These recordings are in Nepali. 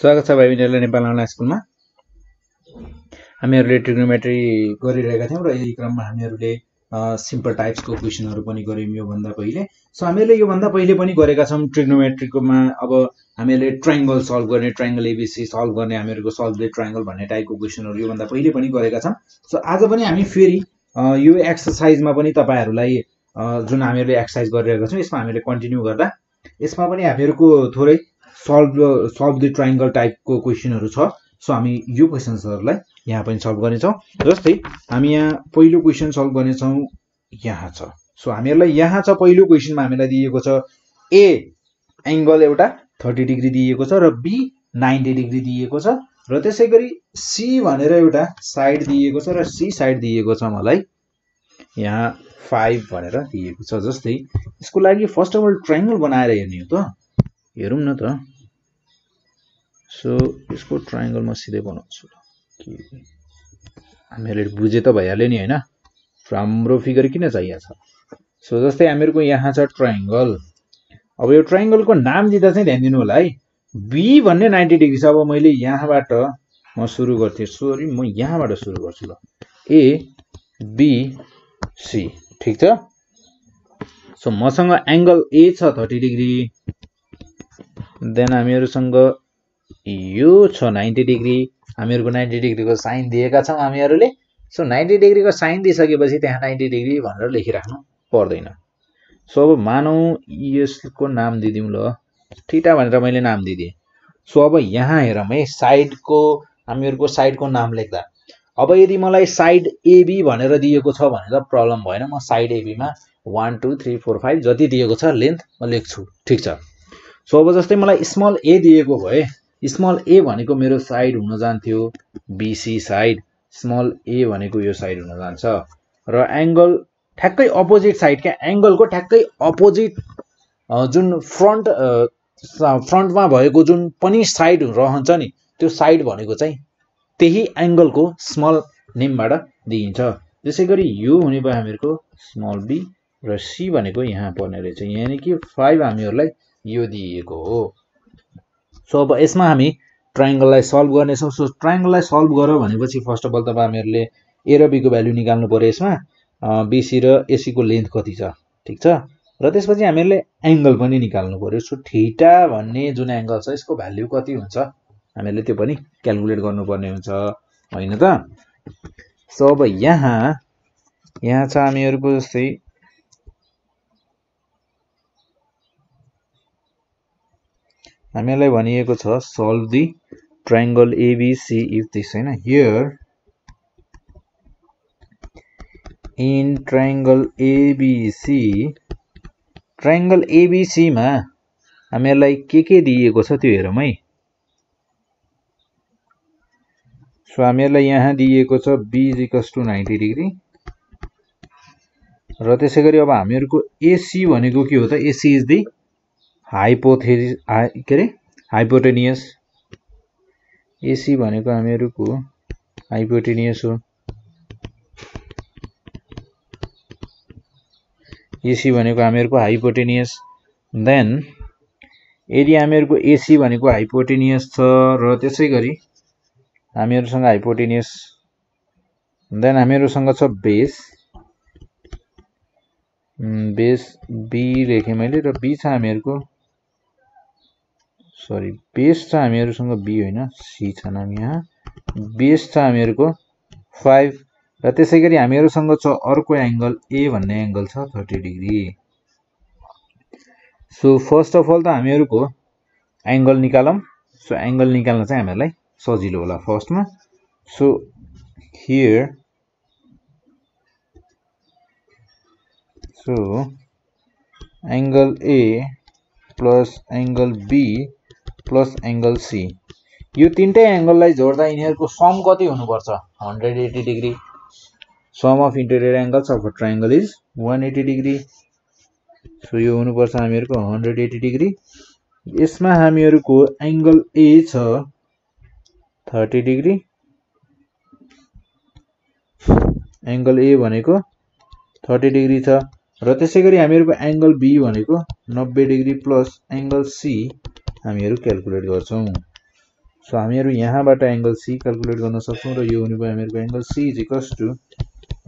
स्वागत छ भाइ बहिनीहरुलाई नेपाल अनलाइन स्कुलमा। हामीहरुले ट्रिग्नोमेट्री गरिरहेका थियौं र यही क्रममा हामीहरुले सिम्पल टाइप्सको क्वेशनहरु पनि गर्यौं यो भन्दा पहिले। सो हामीहरुले यो भन्दा पहिले पनि गरेका छौं ट्रिग्नोमेट्रीकोमा। अब हामीले ट्रायंगल सल्भ गर्ने, ट्रायंगल एबीसी सल्भ गर्ने, हामीहरुको सल्भ द ट्रायंगल भन्ने टाइपको क्वेशनहरु यो भन्दा पहिले पनि गरेका छौं। सो आज पनि हामी फेरि यो एक्सरसाइजमा पनि तपाईहरुलाई जुन हामीहरुले एक्सरसाइज गरिरहेका छौं यसमा हामीले कन्टिन्यु गर्दा यसमा पनि हामीहरुको थोरै सल्भ द ट्रायंगल टाइपको क्वेशनहरु छ। सो हामी यो क्वेशन्सहरुलाई यहाँ पनि सल्भ गर्ने छौं। जस्तै हामी यहाँ पहिलो क्वेशन सल्भ गर्ने छौं, यहाँ छ। सो हामीहरुलाई यहाँ छ पहिलो क्वेशनमा हामीलाई दिएको छ ए एंगल एउटा 30 डिग्री दिएको छ र बी 90 डिग्री दिएको छ र त्यसैगरी सी भनेर एउटा साइड दिएको छ र सी साइड दिएको छ मलाई यहाँ 5 भनेर दिएको छ। जस्तै यसको लागि फर्स्ट अफ अल ट्रायंगल बनाएर हेर्ने हो त, हेरौं न त। सो इसको ट्रायंगल में सीधे बनाउँछु के हामीहरुले बुझे त भइहाल्यो नि हैन, राम्रो फिगर किन चाहिएको छ। सो जस्तै हामीहरुको यहाँ छ ट्रायंगल। अब यो ट्रायंगल को नाम दिदा चाहिँ ध्यान दिनु होला है। बी भन्ने 90 डिग्री छ। अब मैले यहाँबाट म सुरु गर्थे, सरी म यहाँबाट सुरु गर्छु ल। ए बी सी, ठीक छ। सो मसँग एंगल ए छ 30 डिग्री, देन हामीहरुसँग यो छ 90 डिग्री। हामीहरुको 90 डिग्री को साइन दिएका छौं हामीहरुले। सो 90 डिग्री को साइन दिइसकेपछि त्यहाँ 90 डिग्री भनेर लेखिराख्नु पर्दैन। सो अब मानौ यसको नाम दिदिउँ ल, थीटा भनेर मैले नाम दिदिए। सो अब यहाँ हेरौं है साइडको, हामीहरुको साइडको नाम लेख्दा अब यदि मलाई साइड एबी भनेर दिएको छ भने त प्रब्लम भएन। म साइड एबी मा 1 2 3 4 5 जति दिएको छ लेन्थ म लेख्छु, ठीक छ। सो अब जस्तै मलाई स्मल ए दिएको भए स्मल ए भनेको मेरो साइड हुन जान्थ्यो बीसी साइड, स्मल ए भनेको यो साइड हुन जान्छ र एंगल ठ्याक्कै अपोजिट साइड के एंगल को ठ्याक्कै अपोजिट जुन फ्रन्टमा भएको जुन पनि साइड रहन्छ नि त्यो साइड भनेको चाहिँ त्यही एंगल को स्मल नेमबाट दिइन्छ। त्यसैगरी यो हुने भयो हामीहरुको स्मल बी र सी भनेको यहाँ पर्ने रहेछ, यानी कि 5 हामीहरुलाई यो दिएको हो। सो अब यसमा हामी ट्रायंगललाई सल्भ गर्ने छौं। सो ट्रायंगललाई सल्भ गर्यो भनेपछि फर्स्ट अफ अल तपाईहरुले ए र बी को भ्यालु निकाल्नु पर्यो। यसमा बीसी र एसी को लेन्थ कति छ, ठीक छ। र त्यसपछि हामीहरुले एंगल पनि निकाल्नु पर्यो। सो थीटा भन्ने जुन एंगल छ यसको भ्यालु कति हुन्छ हामीहरुले त्यो पनि क्याल्कुलेट गर्नुपर्ने हुन्छ, हैन त। सो अब यहाँ छ हामीहरुको जस्तै हामीलाई भनिएको छ solve the triangle ABC if this, हैन। हियर इन ट्रायंगल एबीसी मा हामीलाई के दिएको छ त्यो हेरौं है। सो हामीलाई यहाँ दिएको छ बी इक्वल्स टु 90 डिग्री र त्यसैगरी अब हामीहरुको एसी भनेको के हो त, AC is the hypotenuse. AC भनेको हामीहरुको हाइपोटेनियस हो, एसी भनेको हामीहरुको हाइपोटेनियस। देन यदि हामीहरुको एसी भनेको हाइपोटेनियस छ र त्यसैगरी हामीहरुसँग हाइपोटेनियस, देन हामीहरुसँग छ बेस, बी लेखे मैले र बी छ हामीहरुको, सरी बेस छ हामीहरुसँग बी हैन, सी छ नाम यहाँ, बेस छ हामीहरुको 5 र त्यसैगरी हामीहरुसँग छ अर्को एंगल ए भन्ने एंगल छ 30 degree. So first of all त हामीहरुको एंगल निकालौं। सो एंगल निकाल्न चाहिँ हामीहरुलाई सजिलो होला फर्स्टमा। So here, so angle A plus angle B plus angle C, यो तीनटै एंगललाई जोड्दा यिनीहरुको सम कति हुनुपर्छ 180 degree. Sum of interior angles of a triangle is 180 degree. So यो हुनुपर्छ हामीहरुको 180 डिग्री। यसमा हामीहरुको एंगल ए छ 30 डिग्री, एंगल ए भनेको 30 डिग्री छ र त्यसैगरी हामीहरुको एंगल बी भनेको 90 डिग्री प्लस एंगल सी हामीहरु क्याल्कुलेट गर्छौं। सो हामीहरु यहाँबाट एंगल सी क्याल्कुलेट गर्न सक्छौं र यो हुने भयो हामीहरुको angle C is equals to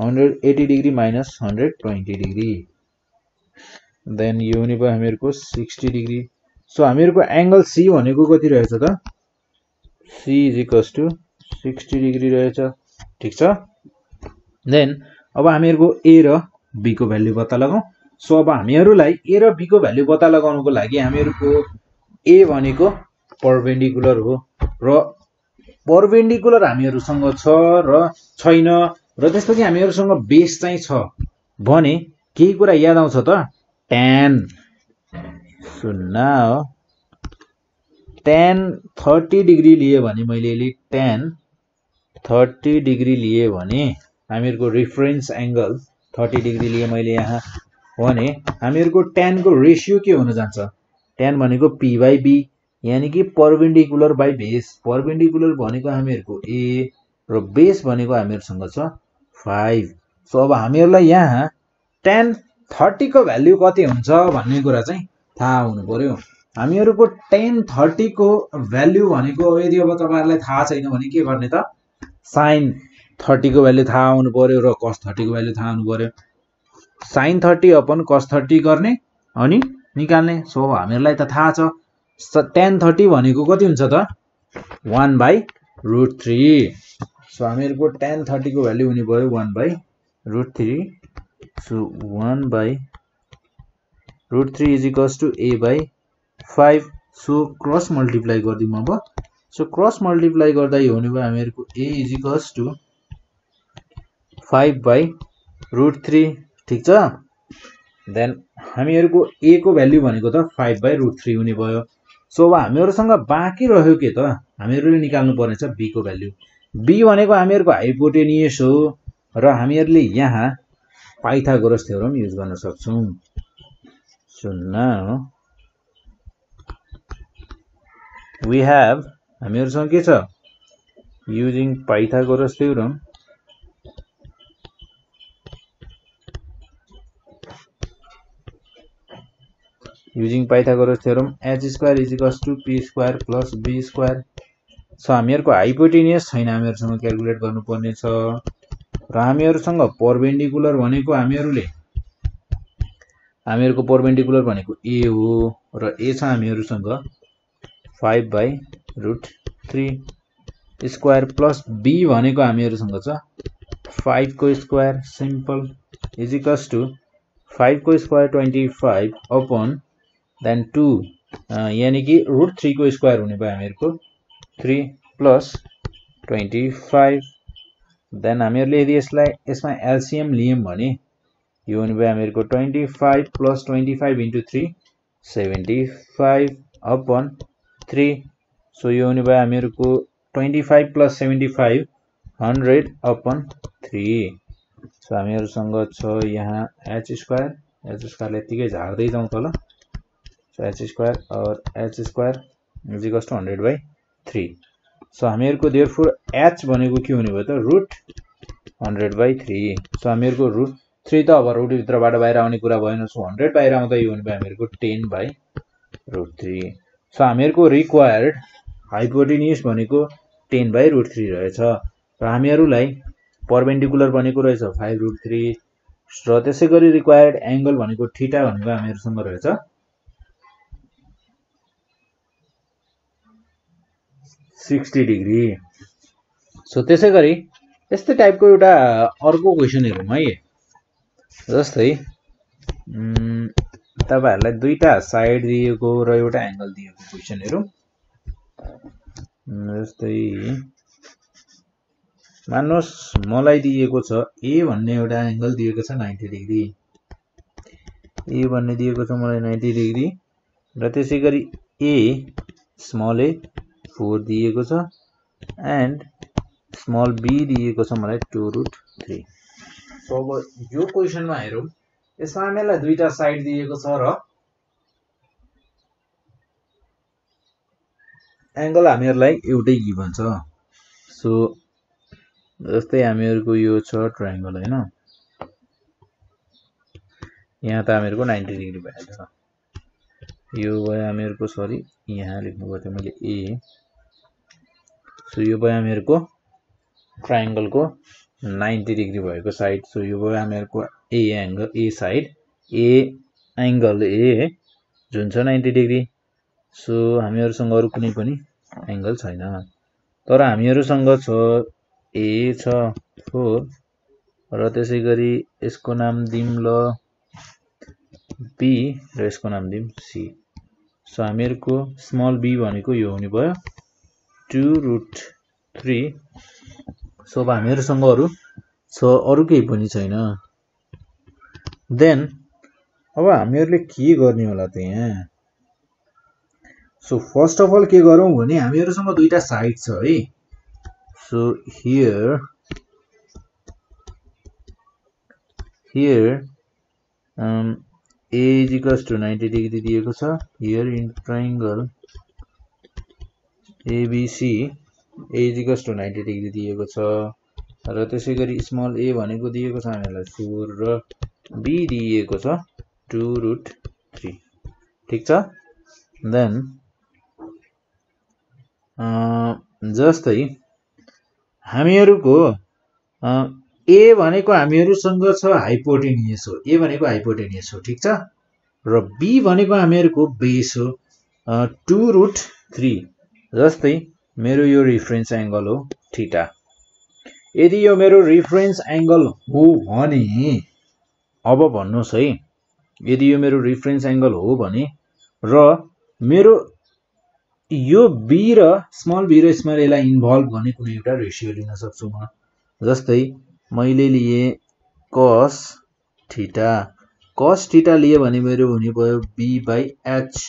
180 degree minus 120 degree then यो हुने भयो हामीहरुको 60 डिग्री। सो हामीहरुको एंगल सी भनेको कति रहेछ त C is equals to 60 degree रहेछ। ठीक छ देन अब हामीहरुको ए र बी को भ्यालु पत्ता लगाऊ। सो अब हामीहरुलाई ए र बी को भ्यालु पत्ता लगाउनको लागि हामीहरुको ए भनेको परपेंडिकुलर हो र परपेंडिकुलर हामीहरुसँग छ र छैन र त्यसपछि हामीहरुसँग बेस चाहिँ छ भने केही कुरा याद आउँछ त tan। So now tan 30 degree लिए भने मैले यसले tan 30 डिग्री लिए भने हामीहरुको रेफरेंस एंगल 30 डिग्री लिए मैले यहाँ भने हामीहरुको tan को रेशियो के हुन जान्छ tan भनेको p/b यानी कि परपेंडिकुलर बाई बेस। परपेंडिकुलर भनेको हामीहरुको a र बेस भनेको हामीहरुसँग छ 5। सो अब हामीहरुलाई यहाँ tan 30 को भ्यालु कति हुन्छ भन्ने कुरा चाहिँ थाहा हुनु पर्यो। हामीहरुको tan 30 को भ्यालु भनेको यदि अब तपाईहरुलाई थाहा छैन भने के गर्ने त sin 30 को भ्यालु थाहा हुनु पर्यो र cos 30 को भ्यालु थाहा हुनु पर्यो। sin 30 अपन cos 30 गर्ने अनि निकाल्ने। सो हामीहरुलाई त थाहा छ tan 30 भनेको कति हुन्छ त 1/√3। सो हामीहरुको tan 30 को भ्यालु हुने भयो 1/√3। So 1/√3 is equals to a/5। So cross multiply गर्दिम अब। सो क्रस मल्टिप्लाई गर्दा यो हुने भयो हामीहरुको a इज इक्वल्स टु 5/√3। ठीक छ देन हामीहरुको a को भ्यालु भनेको त 5/√3 हुने भयो। सो अब हामीहरुसँग बाँकी रह्यो के त हामीहरुले निकाल्नु पर्ने छ b को भ्यालु। b भनेको हामीहरुको हाइपोटेनियस हो र हामीहरुले यहाँ पाइथागोरस थ्योरम युज गर्न सक्छौं। सो नाउ वी हैव हामीहरुसँग के छ using Pythagoras theorem using Pythagoras theorem h² is equals to p² plus b²। सो हामीहरुको हाइपोटेनियस छैन हामीहरुसँग क्याल्कुलेट गर्नुपर्ने छ र हामीहरुसँग परपेंडिकुलर भनेको हामीहरुको परपेंडिकुलर भनेको a हो र a छ हामीहरुसँग 5/√3 स्क्वायर प्लस b भनेको हामीहरुसँग छ 5 को square simple is equals to 5 को स्क्वायर 25 अपन देन 2 यानी कि √3 को स्क्वायर होने पर हामीहरुको 3 प्लस 25 देन हामीहरुले यदि यसमा एलसीएम लियौं भने यो हुने भयो हामीहरुको 25 प्लस 25 इन्टु 3 75 अपन 3। सो यो हुने भयो हामीहरुको 25 प्लस 75 100 अपन 3। सो हामीहरुसँग छ यहाँ h² यतिकै झार्दै जाउँ तल। So h² और h² is equals to 100/3। So हामीहरुको देयरफोर h भनेको के हुने भयो त √100/3। सो हामीहरुको √3 त अब रुट भित्रबाट बाहिर आउने कुरा भएन। सो 100 बाहिर आउँदा यो हुने भयो हामीहरुको 10/√3। सो हामीहरुको रिक्वायर्ड हाइपोटेनियस भनेको 10/√3 रहेछ र हामीहरुलाई परपेंडिकुलर भनेको रहेछ 5/√3 र त्यसैगरी रिक्वायर्ड एंगल भनेको थीटा भनेको हामीहरुसँग रहेछ 60 डिग्री। सो त्यसैगरी यस्तै टाइपको एउटा अर्को क्वेशन हेरौं है। जस्तै तपाईहरुलाई दुईटा साइड दिएको र एउटा एंगल दिएको क्वेशन हेरौं। जस्तै मान्नुस् मलाई दिएको छ a भन्ने एउटा एंगल दिएको छ 90 डिग्री। a भन्ने दिएको छ मलाई 90 डिग्री र त्यसैगरी a स्मल a 4 दिएको छ एन्ड स्मल b दिएको छ मलाई 2/√3। सो अब यो क्वेशनमा हेरौं यसमा हामीलाई दुईटा साइड दिएको छ र एंगल हामीहरुलाई एउटै गिवन छ। सो जस्तै हामीहरुको यो छ ट्रायंगल हैन यहाँ त हामीहरुको 90 डिग्री भएको छ यो भयो हामीहरुको सरी यहाँ लेख्नु पर्यो मैले a सो यो भयो हामीहरुको ट्रायंगल को 90 डिग्री भएको साइड। सो यो भयो हामीहरुको A angle A side A angle A जुन छ 90 डिग्री। सो हामीहरुसँग अरु कुनै पनि एंगल छैन तर हामीहरुसँग छ ए छ 4 र त्यसैगरी यसको नाम दिम ल बी र यसको नाम दिम सी। सो हामीहरुको स्मल बी भनेको यो हुने भयो 2√3। सो अब हामीहरुसँग अरु सो अरु केही पनि छैन। देन अब हामीहरुले के गर्ने होला त यहाँ? सो फर्स्ट अफ अल के गरौं भने हामीहरुसँग दुईटा साइड छ है। So here a equals to 90 degree दिएको छ। here in triangle abc a equals to 90 degree दिएको छ र त्यसैगरी स्मल a भनेको दिएको छ हामीलाई 4 र b दिएको छ 2√3। ठीक छ। देन जस्तै हामीहरुको ए भनेको हामीहरुसँग छ हाइपोटेन्युस हो। ए भनेको हाइपोटेन्युस हो। ठीक छ। र बी भनेको हामीहरुको बेस हो 2√3। जस्तै मेरो यो रेफरेन्स एंगल हो थीटा। यदि यो मेरो रेफरेन्स एंगल हो भने अब भन्नुस् है, यदि यो मेरो रेफरेन्स एंगल हो भने र मेरो यो बी र स्मल बी र स्मल ए लाई इन्भल्भ गर्ने कुनै एउटा रेशियो लिन सक्छु म। जस्तै मैले लिए cos थीटा, cos थीटा लिए भने मेरो हुने भयो b/h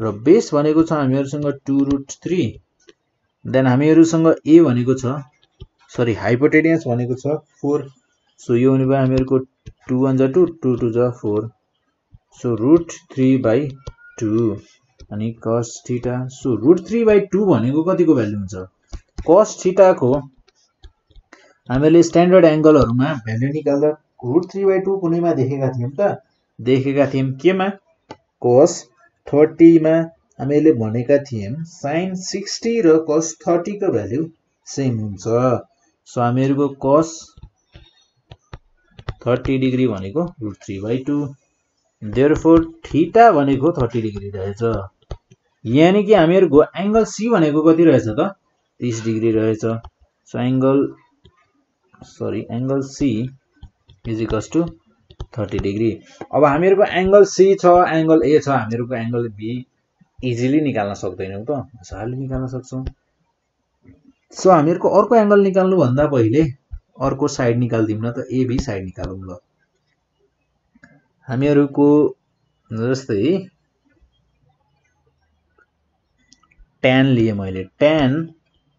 र बेस भनेको छ हामीहरुसँग 2√3। देन हामीहरुसँग a भनेको छ सरी हाइपोटेन्युस भनेको छ 4। सो यो हुने भयो हामीहरुको 2 * 2 2 2 * 4 सो √3/2 अनि cos थीटा। सो √3/2 भनेको कतिको भ्यालु हुन्छ? cos थीटा को हामीले स्ट्यान्डर्ड एंगलहरुमा भ्यालु निकाल्दा √3/2 कुनैमा देखेका थियौं त? देखेका थियौं केमा? cos 30 मा। हामीले भनेका थियौं sin 60 र cos 30 को भ्यालु सेम हुन्छ। सो हामीहरुको cos 30 डिग्री भनेको √3/2। देयरफोर थीटा भनेको 30 डिग्री रहेछ। यानी कि हामीहरुको एंगल सी भनेको कति रहेछ त? 30 डिग्री रहेछ। So angle C = 30 degree. अब हामीहरुको एंगल सी छ, एंगल ए छ, हामीहरुको एंगल बी इजिली निकाल्न सक्दैनौ त? मसाले निकाल्न सक्छौ। सो हामीहरुको अर्को एंगल निकाल्नु भन्दा पहिले अर्को साइड निकाल्दिम न त? ए बी साइड निकालौं ल। हामीहरुको जस्तै tan लिए मैले tan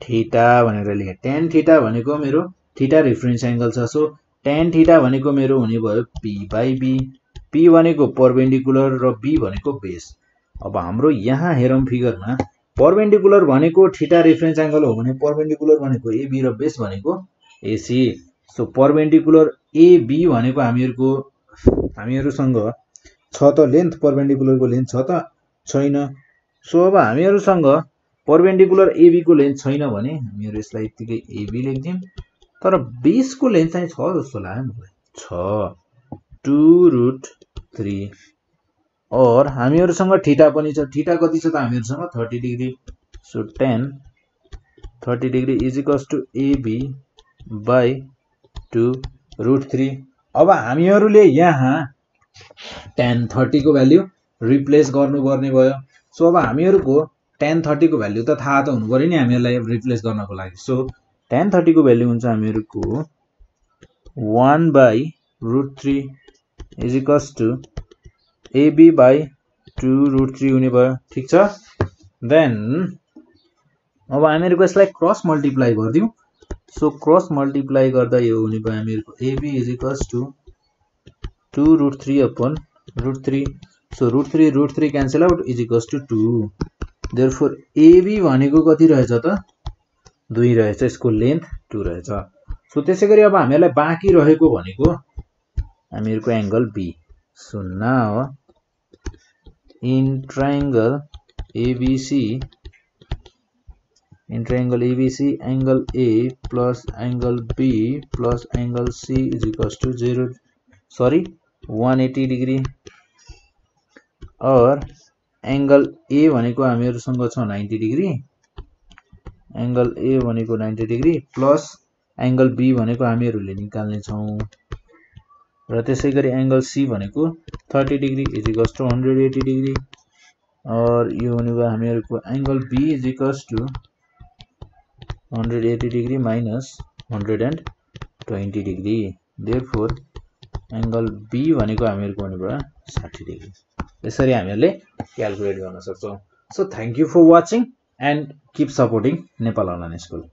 थीटा भनेर लिए। tan थीटा भनेको मेरो थीटा रेफरेन्स एंगल छ। सो tan थीटा भनेको मेरो हुने भयो p/b। p भनेको परपेंडिकुलर र b भनेको बेस। अब हाम्रो यहाँ हेरौं फिगरमा। परपेंडिकुलर भनेको थीटा रेफरेन्स एंगल हो भने परपेंडिकुलर भनेको ab र बेस भनेको ac। सो परपेंडिकुलर ab भनेको हामीहरुसँग छ त लेन्थ, परपेंडिकुलरको लेन्थ छ त? छैन। सो अब हामीहरुसँग परपेंडिकुलर एबी को लेन्थ छैन भने हामीहरु यसलाई यतिकै एबी लेख्दिम। तर बेस को लेन्थ चाहिँ छ जस्तो लाग्यो मलाई, छ 2√3। और हामीहरुसँग थीटा पनि छ। थीटा कति छ त हामीहरुसँग? 30 degree. So tan 30 degree = ab/2 √3। अब हामीहरुले यहाँ tan 30 को भ्यालु रिप्लेस गर्नुपर्ने भयो। सो अब हामीहरुको tan 30 को भ्यालु त थाहा त हुनुपर्यो नि हामीहरुलाई रिप्लेस गर्नको लागि। सो tan 30 को भ्यालु हुन्छ हामीहरुको 1/√3 = ab/2√3 हुने भयो। ठीक छ। देन अब हामीहरुको यसलाई क्रस मल्टिप्लाई गर्दियौ। सो क्रस मल्टिप्लाई गर्दा यो हुने भयो हामीहरुको ab = 2√3/√3। So √3/√3 cancel out = 2। Therefore AB भनेको कति रहेछ त? 2 रहेछ। यसको लेन्थ 2 रहेछ। सो त्यसैगरी अब हामीलाई बाँकी रहेको भनेको हामीहरुको angle B। So now in triangle ABC into angle EBC, angle A plus angle B plus angle C is equals to 180 degree और एंगल A भनेको हामीहरुसँग छ 90 डिग्री, एंगल A भनेको 90 डिग्री प्लस एंगल B भनेको हामीहरुले निकाल्ने छौ र त्यसैगरी एंगल C भनेको 30 degree is equals to 180 degree और यो भनेको हामीहरुको angle B is equals to 180 degree minus 120 degree. Therefore angle B भनेको हामीहरुको भनेबाट 60 डिग्री। यसरी हामीले क्याल्कुलेट गर्न सक्छौँ। So thank you for watching and keep supporting Nepal online school.